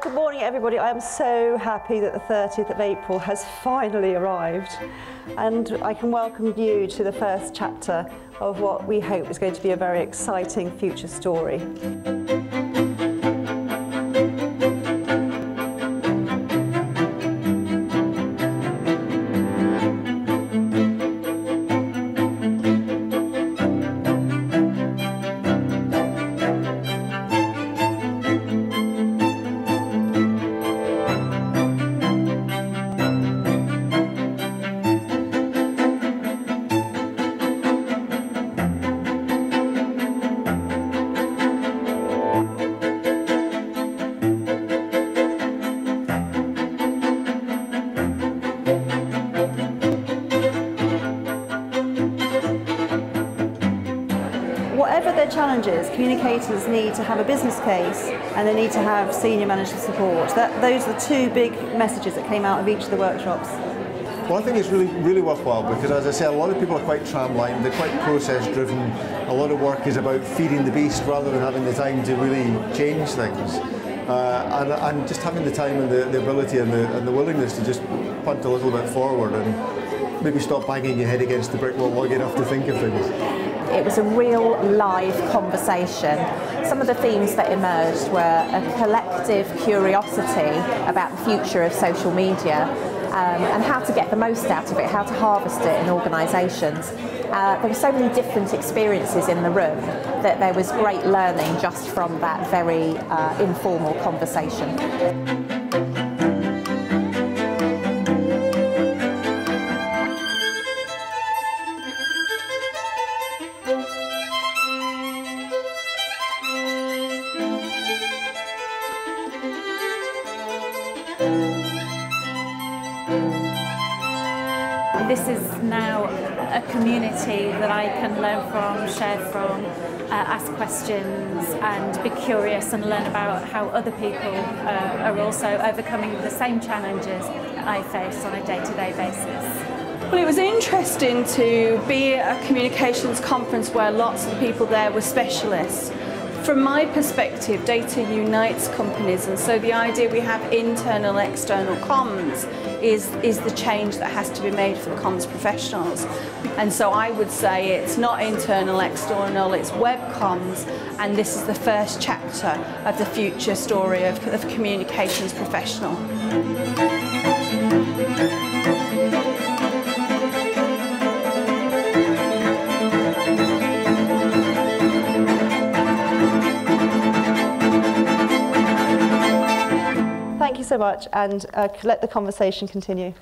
Good morning, everybody. I am so happy that the 30th of April has finally arrived, and I can welcome you to the first chapter of what we hope is going to be a very exciting future story. Challenges, communicators need to have a business case and they need to have senior management support. Those are the two big messages that came out of each of the workshops. Well, I think it's really worthwhile because, as I say, a lot of people are quite tramline, they're quite process-driven. A lot of work is about feeding the beast rather than having the time to really change things. And just having the time and the ability and the willingness to just punt a little bit forward and maybe stop banging your head against the brick wall long enough to think of things. It was a real live conversation. Some of the themes that emerged were a collective curiosity about the future of social media and how to get the most out of it, how to harvest it in organisations. There were so many different experiences in the room that there was great learning just from that very informal conversation. This is now a community that I can learn from, share from, ask questions and be curious and learn about how other people are also overcoming the same challenges I face on a day-to-day basis. Well, it was interesting to be at a communications conference where lots of people there were specialists. From my perspective, data unites companies, and so the idea we have internal and external comms is the change that has to be made for the comms professionals. And so I would say it's not internal, external, it's web comms, and this is the first chapter of the future story of the communications professional. Thank you so much, and let the conversation continue.